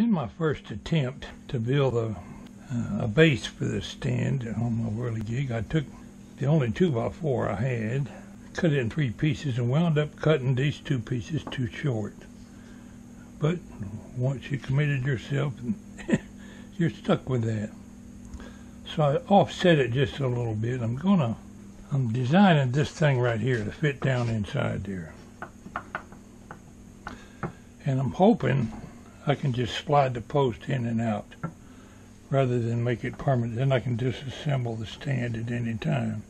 In my first attempt to build a base for this stand on my Whirly Gig, I took the only 2x4 I had, cut it in 3 pieces, and wound up cutting these 2 pieces too short. But once you committed yourself, you're stuck with that. So I offset it just a little bit. I'm designing this thing right here to fit down inside there. And I'm hoping I can just slide the post in and out rather than make it permanent. Then I can disassemble the stand at any time.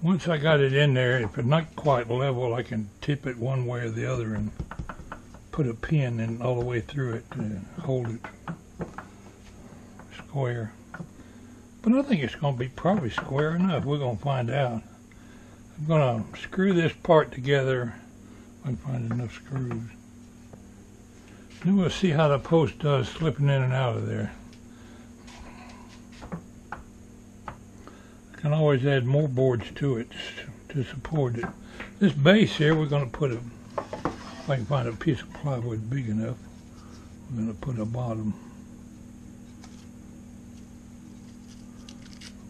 Once I got it in there, if it's not quite level, I can tip it one way or the other and put a pin in all the way through it to hold it square. But I think it's going to be probably square enough. We're going to find out. I'm going to screw this part together. I can find enough screws. Then we'll see how the post does slipping in and out of there. I can always add more boards to it to support it. This base here, we're going to put a, if I can find a piece of plywood big enough, we're going to put a bottom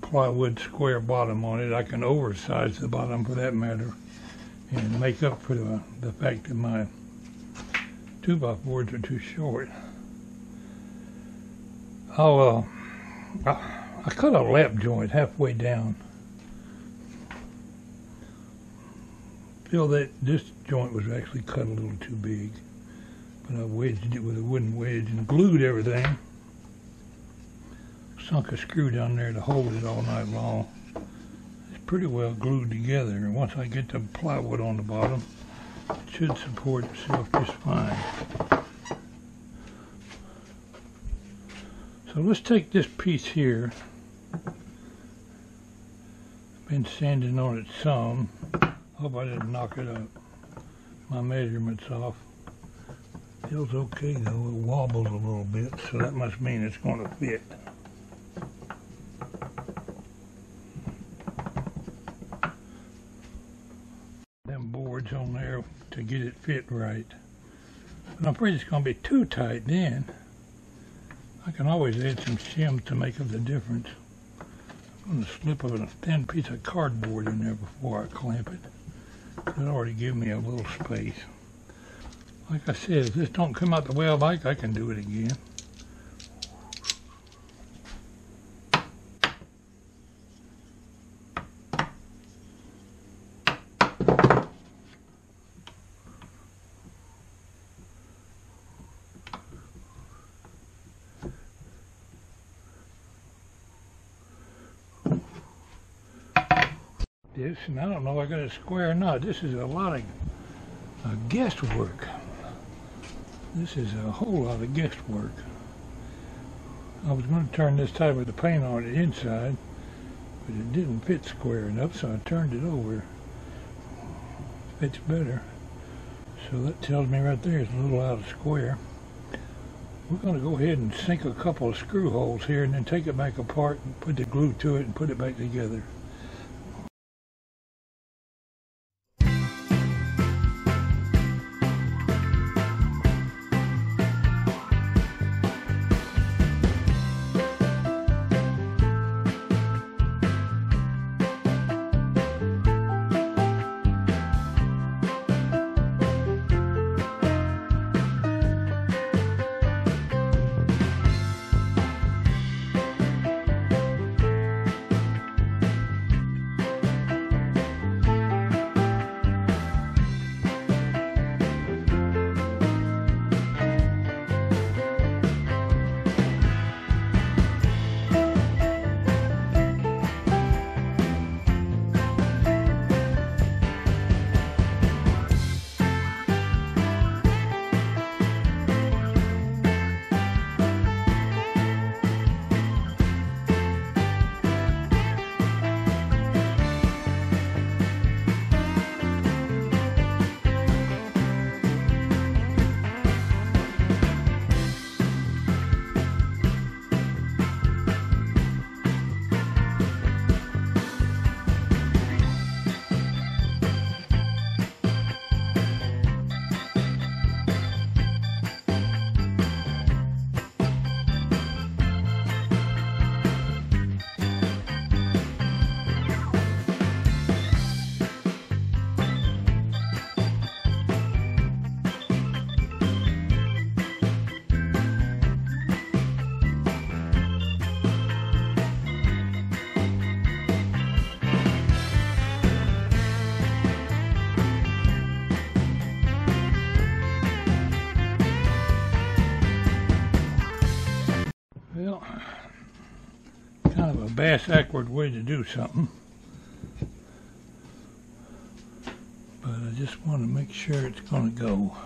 plywood square bottom on it. I can oversize the bottom for that matter and make up for the fact that my 2x4s are too short. I cut a lap joint halfway down. Feel that this joint was actually cut a little too big, but I wedged it with a wooden wedge and glued everything. Sunk a screw down there to hold it all night long. It's pretty well glued together, and once I get the plywood on the bottom, it should support itself just fine. So let's take this piece here. I've been sanding on it some. Hope I didn't knock it up. My measurement's off. Feels okay though. It wobbles a little bit, so that must mean it's going to fit. Them boards on there to get it fit right. But I'm afraid it's going to be too tight then. I can always add some shims to make up the difference. I'm going to slip a thin piece of cardboard in there before I clamp it. That already gives me a little space. Like I said, if this don't come out the way I like, I can do it again. This, and I don't know if I got it square or not. This is a lot of guesswork. This is a whole lot of guesswork. I was going to turn this side with the paint on the inside, but it didn't fit square enough, so I turned it over. It fits better. So that tells me right there it's a little out of square. We're going to go ahead and sink a couple of screw holes here and then take it back apart and put the glue to it and put it back together. Well, kind of a bass-ackward way to do something. But I just want to make sure it's going to go.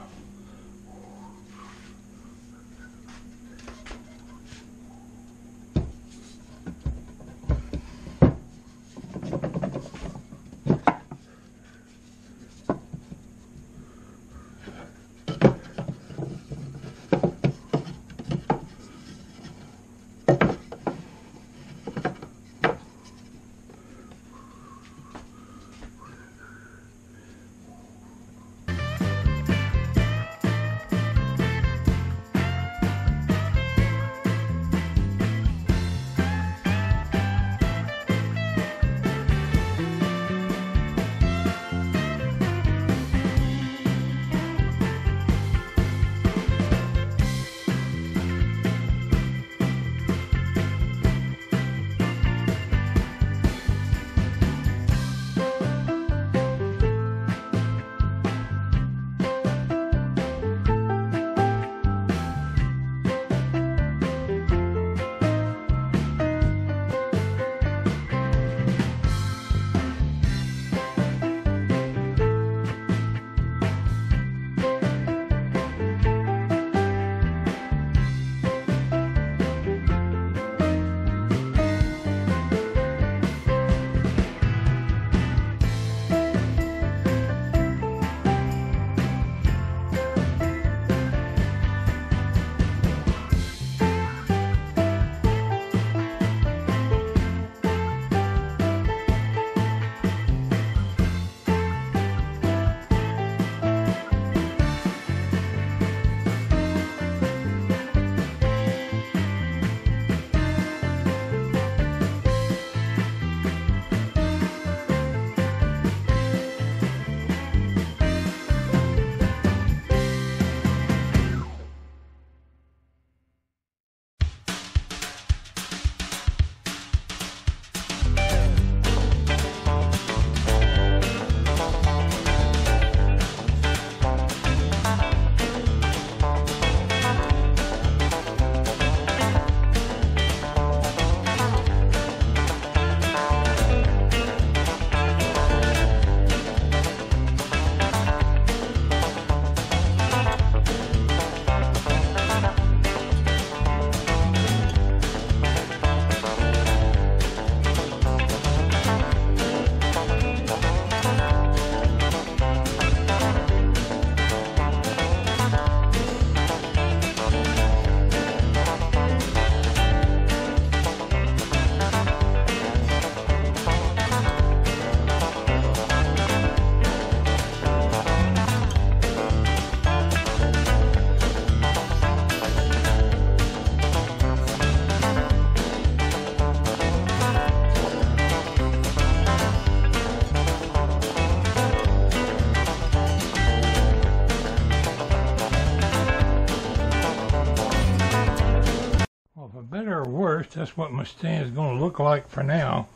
Better or worse, that's what my stand is going to look like for now.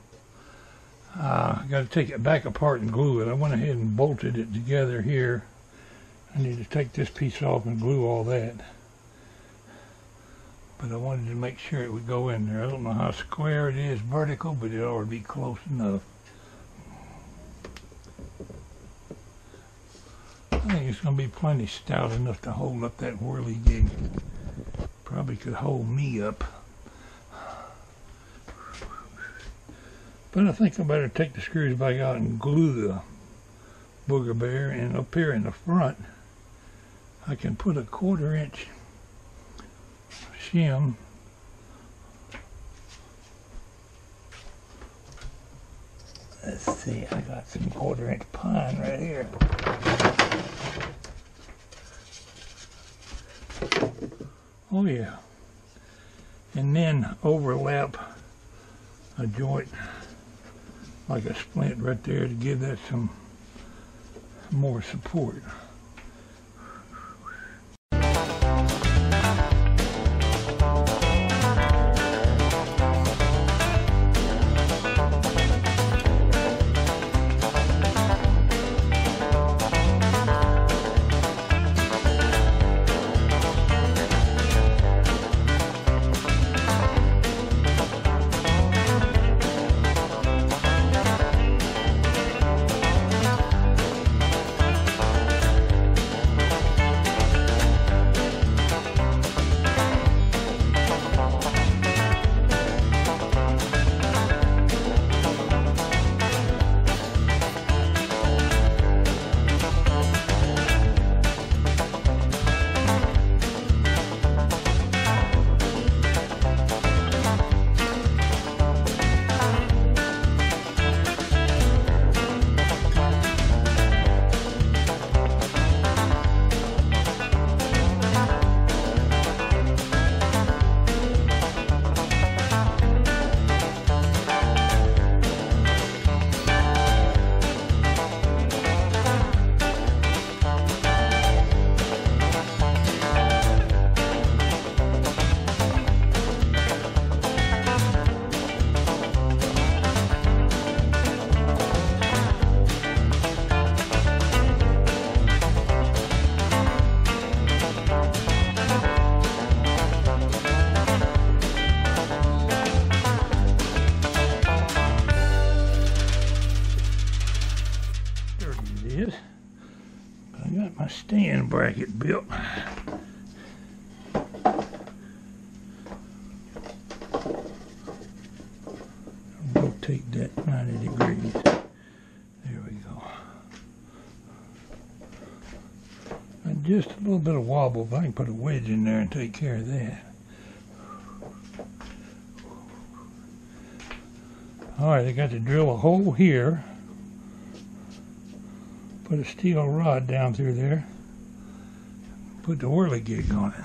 I got to take it back apart and glue it. I went ahead and bolted it together here. I need to take this piece off and glue all that. But I wanted to make sure it would go in there. I don't know how square it is vertical, but it ought to be close enough. I think it's going to be plenty stout enough to hold up that whirly gig. Probably could hold me up. But I think I better take the screws back out and glue the booger bear, and up here in the front I can put a 1/4 inch shim . Let's see, I got some 1/4 inch pine right here. Oh yeah, and then overlap a joint like a splint right there to give that some more support. pin bracket built. Rotate that 90 degrees. There we go. And just a little bit of wobble, but I can put a wedge in there and take care of that. Alright, I got to drill a hole here. Put a steel rod down through there. Put the whirly gig on it.